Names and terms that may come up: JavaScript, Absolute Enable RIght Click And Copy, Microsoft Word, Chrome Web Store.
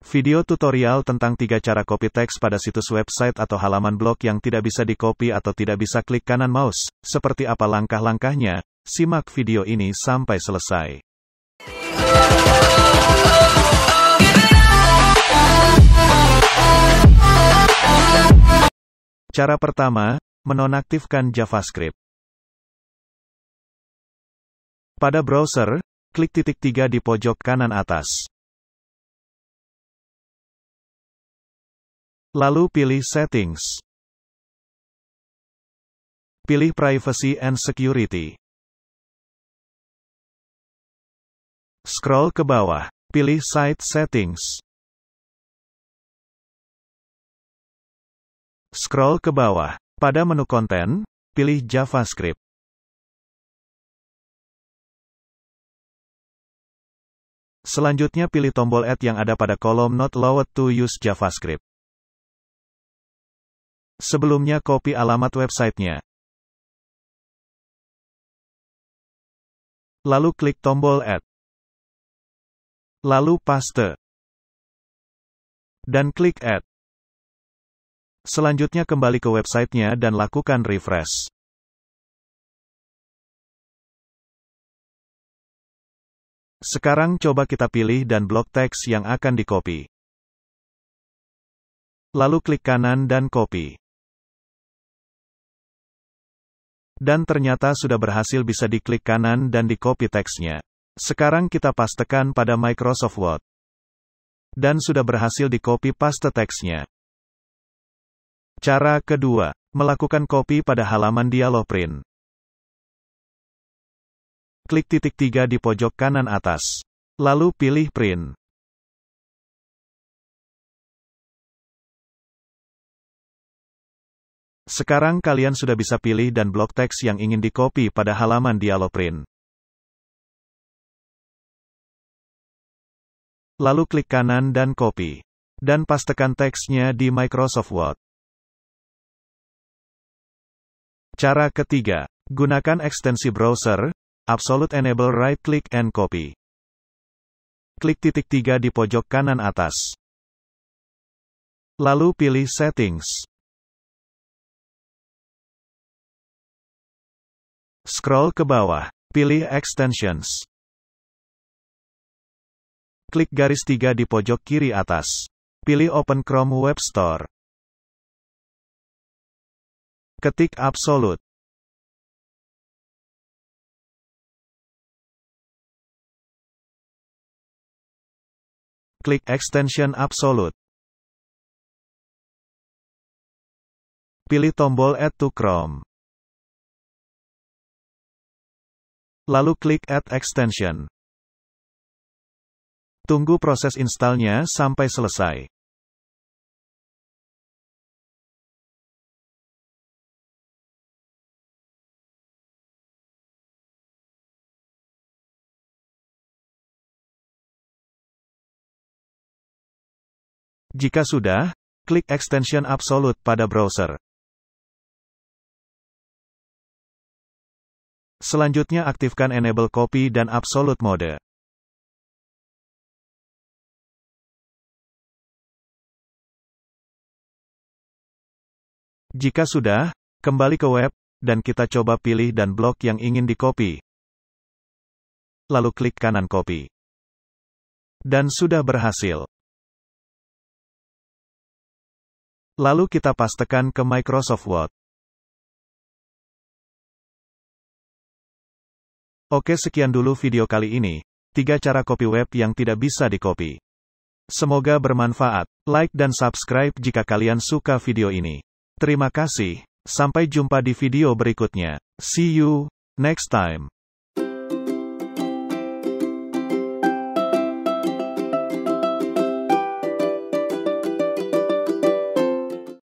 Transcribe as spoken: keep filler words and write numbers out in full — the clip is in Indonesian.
Video tutorial tentang tiga cara copy teks pada situs website atau halaman blog yang tidak bisa di-copy atau tidak bisa klik kanan mouse. Seperti apa langkah-langkahnya? Simak video ini sampai selesai. Cara pertama, menonaktifkan JavaScript. Pada browser, klik titik tiga di pojok kanan atas. Lalu pilih Settings. Pilih Privacy and Security. Scroll ke bawah. Pilih Site Settings. Scroll ke bawah. Pada menu konten, pilih JavaScript. Selanjutnya pilih tombol Add yang ada pada kolom Not Allowed to Use JavaScript. Sebelumnya copy alamat websitenya. Lalu klik tombol Add. Lalu paste. Dan klik Add. Selanjutnya kembali ke websitenya dan lakukan refresh. Sekarang coba kita pilih dan blok teks yang akan di-copy. Lalu klik kanan dan copy. Dan ternyata sudah berhasil bisa diklik kanan dan di-copy teksnya. Sekarang kita pastekan pada Microsoft Word. Dan sudah berhasil di-copy paste teksnya. Cara kedua, melakukan copy pada halaman dialog print. Klik titik tiga di pojok kanan atas. Lalu pilih Print. Sekarang kalian sudah bisa pilih dan blok teks yang ingin di-copy pada halaman dialog print. Lalu klik kanan dan copy. Dan pastekan teksnya di Microsoft Word. Cara ketiga, gunakan ekstensi browser, Absolute Enable Right Click And Copy. Klik titik tiga di pojok kanan atas. Lalu pilih Settings. Scroll ke bawah, pilih Extensions. Klik garis tiga di pojok kiri atas. Pilih Open Chrome Web Store. Ketik Absolute. Klik Extension Absolute. Pilih tombol Add to Chrome. Lalu klik Add Extension. Tunggu proses installnya sampai selesai. Jika sudah, klik Extension Absolute pada browser. Selanjutnya aktifkan Enable Copy dan Absolute Mode. Jika sudah, kembali ke web, dan kita coba pilih dan blok yang ingin di-copy. Lalu klik kanan copy. Dan sudah berhasil. Lalu kita pastekan ke Microsoft Word. Oke, sekian dulu video kali ini, tiga cara copy web yang tidak bisa di-copy. Semoga bermanfaat. Like dan subscribe jika kalian suka video ini. Terima kasih, sampai jumpa di video berikutnya. See you next time.